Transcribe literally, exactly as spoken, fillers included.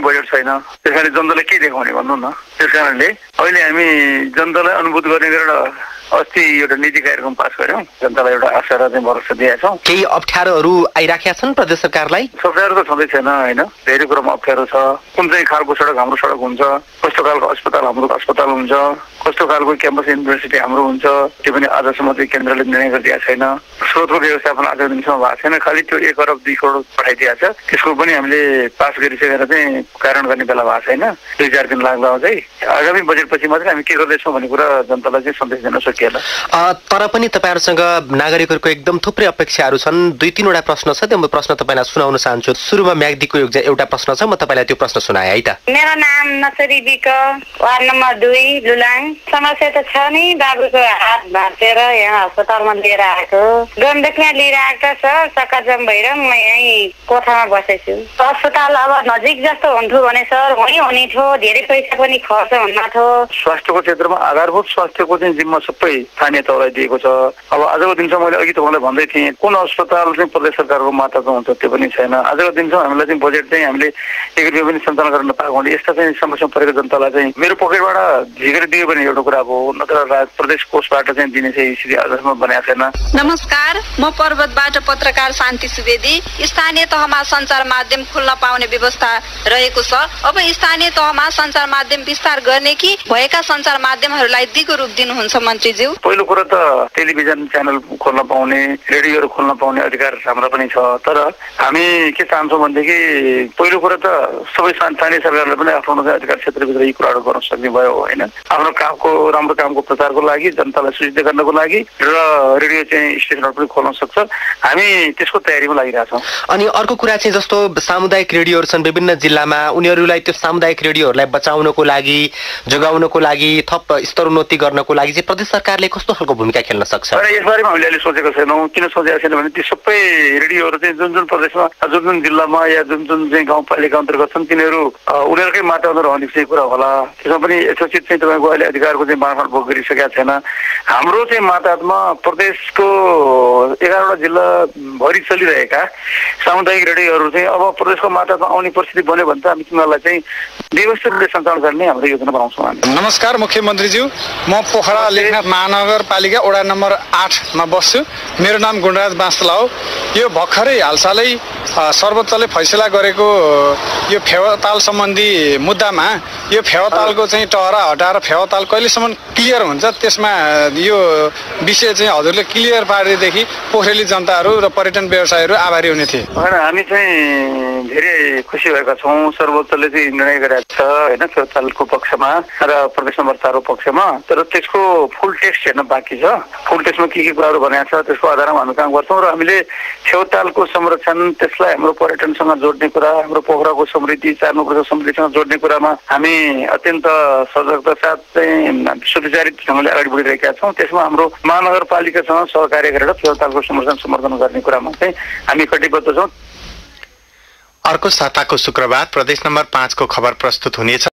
पनि बजेट छैन त्यसकारण जनतालाई के देखाउने भन्नु न त्यसकारणले अहिले हामी जनतालाई अनुभूत गर्ने गरेर अस्ति एउटा नीति कार्यक्रम पास गर्यौं जनतालाई एउटा आशा र भरोसा दिएका छौं। केही अप्ठ्यारोहरू आइराखेका छन् प्रदेश सरकारलाई सरकार त सधैँ छैन हैन धेरै कुरामा अप्ठ्यारो छ कुन चाहिँ खालको सडक हाम्रो सडक हुन्छ कस्तो खालको अस्पताल हाम्रो अस्पताल हुन्छ कस्तो खालको क्याम्पस युनिभर्सिटी हाम्रो हुन्छ त्यो पनि आजसम्म चाहिँ केन्द्रले निर्णय गरिदिएको छैन स्रोतको व्यवस्थापन आजको दिनसम्म भएको छैन खालि त्यो एक अरब दुई करोड पठाइदिएको छ त्यसको पनि हामीले पास गरिसकेर चाहिँ कारण गर्ने बेला भएको छैन दुई चार दिन लाग्दा चाहिँ आगामी बजेटपछि मात्रै हामी के गर्दैछौँ भन्ने कुरा जनतालाई चाहिँ सन्देश दिन सकिएन। तर पनि तपाईँहरूसँग नागरिकहरूको एकदम थुप्रै अपेक्षाहरू छन् दुई तीनवटा प्रश्न छ त्यो म प्रश्न तपाईँलाई सुनाउन चाहन्छु। सुरुमा म्याग्दीको एउटा प्रश्न छ म तपाईँलाई त्यो प्रश्न सुनाएँ है त। मेरो नाम नसरी बिक वार्ड नम्बर दुई लुलाङ समस्या त छ नि बाबुको हात भाँचेर यहाँ अस्पतालमा लिएर आएको गम्भीरमा लिएर आएको छ सकरजम भएर म यहीँ कोठामा बसेछु अस्पताल अब नजिक जस्तो हुन्थ्यो भने सर उहीँ हुने थियो धेरै पैसा पनि खर्च हुन्न थियो। स्वास्थ्यको क्षेत्रमा आधारभूत स्वास्थ्यको चाहिँ जिम्मा सबै स्थानीय तहलाई दिएको छ अब आजको दिनसम्म मैले अघि तपाईँलाई भन्दै थिएँ कुन अस्पताल चाहिँ प्रदेश सरकारको माताको हुन्छ त्यो पनि छैन आजको दिनसम्म हामीलाई चाहिँ बजेट चाहिँ हामीले एक रुपियाँ पनि सञ्चालन गर्न नपाएको हुँदा यस्ता चाहिँ समस्या परेको जनतालाई चाहिँ मेरो पकेटबाट झिकेर दियो भने एउटा कुरा हो नत्र प्रदेश कोषबाट चाहिँ दिने चाहिँ स्थिति आजसम्म बनाएको छैन। नमस्कार म पर्वतबाट पत्रकार शान्ति सुवेदी स्थानीय तहमा सञ्चार माध्यम खुल्न पाउने व्यवस्था रहेको छ अब स्थानीय तहमा सञ्चार माध्यम विस्तार गर्ने कि भएका सञ्चार माध्यमहरूलाई दिगो रूप दिनुहुन्छ मन्त्रीज्यू। पहिलो कुरा त टेलिभिजन च्यानल खोल्न पाउने रेडियोहरू खोल्न पाउने अधिकार हाम्रो पनि छ तर हामी के चाहन्छौँ भनेदेखि पहिलो कुरा त सबै स्थानीय सरकारले पनि आफ्नो अधिकार क्षेत्रभित्र यी कुराहरू गर्न सक्ने भयो होइन आफ्नो कामको राम्रो कामको प्रचारको लागि जनतालाई सूचित गर्नको लागि र रेडियो चाहिँ स्टेसनहरू पनि खोल्न सक्छ हामी त्यसको तयारीमा लागिरहेछौँ। अनि अर्को कुरा चाहिँ जस्तो सामुदायिक रेडियोहरू छन् विभिन्न जिल्लामा उनीहरूलाई त्यो सामुदायिक रेडियोहरूलाई बचाउनको लागि जोगाउनको लागि थप स्तरोन्नति गर्नको लागि चाहिँ प्रदेश सरकारले कस्तो खालको भूमिका खेल्न सक्छ। यसबारेमा हामीले अहिले सोचेको छैनौँ किन सोचेको छैन भने ती सबै रेडियोहरू चाहिँ जुन जुन प्रदेशमा जुन जुन जिल्लामा या जुन जुन चाहिँ गाउँपालिका अन्तर्गत छन् तिनीहरू उनीहरूकै माटामा रहने चाहिँ कुरा होला त्यसमा पनि यथोचित चाहिँ तपाईँको अहिले अधिकारको चाहिँ बाँडफाँड भोग गरिसकेका छैन हाम्रो चाहिँ मातामा प्रदेशको एघारवटा जिल्लाभरि चलिरहेका सामुदायिक रेडियोहरू चाहिँ अब प्रदेशको मातामा आउने परिस्थिति बन्यो भने त हामी तिनीहरूलाई चाहिँ व्यवस्थित रूपले सञ्चालन गर्ने हाम्रो योजना बनाउँछौँ हामी। नमस्कार मुख्यमन्त्रीज्यू म पोखरा लेखनाथ महानगरपालिका वडा नम्बर आठमा बस्छु मेरो नाम गुणराज बाँसला हो। यो भर्खरै हालसालै सर्वोच्चले फैसला गरेको यो फेवाताल सम्बन्धी मुद्दामा यो फेवातालको चाहिँ टहरा हटाएर फेवाताल कहिलेसम्म क्लियर हुन्छ त्यसमा यो विषय चाहिँ हजुरले क्लियर पारेदेखि पोखरेली जनताहरू र पर्यटन व्यवसायहरू आभारी हुने थिए। हामी चाहिँ धेरै खुसी भएका छौँ सर्वोच्चले चाहिँ निर्णय गरेको छ होइन फेवातालको पक्षमा र प्रदेश नम्बर पक्षमा तर त्यसको फुल टेक्स्ट हेर्न बाँकी छ फुल टेक्स्टमा के के कुराहरू भनेको छ त्यसको आधारमा हामी काम गर्छौँ र हामीले फेवातालको संरक्षण त्यसलाई हाम्रो पर्यटनसँग जोड्ने कुरा हाम्रो पोखराको समृद्धि चार नम्बरको समृद्धिसँग जोड्ने कुरामा हामी अत्यन्त सजगता साथ चाहिँ सुविचारित ढङ्गले अगाडि बढिरहेका छौँ त्यसमा हाम्रो महानगरपालिकासँग सहकार्य गरेर फेवातालको संरक्षण समर्थन गर्ने कुरामा चाहिँ हामी कटिबद्ध छौँ। अर्को साताको शुक्रबार प्रदेश नम्बर पाँचको खबर प्रस्तुत हुनेछ।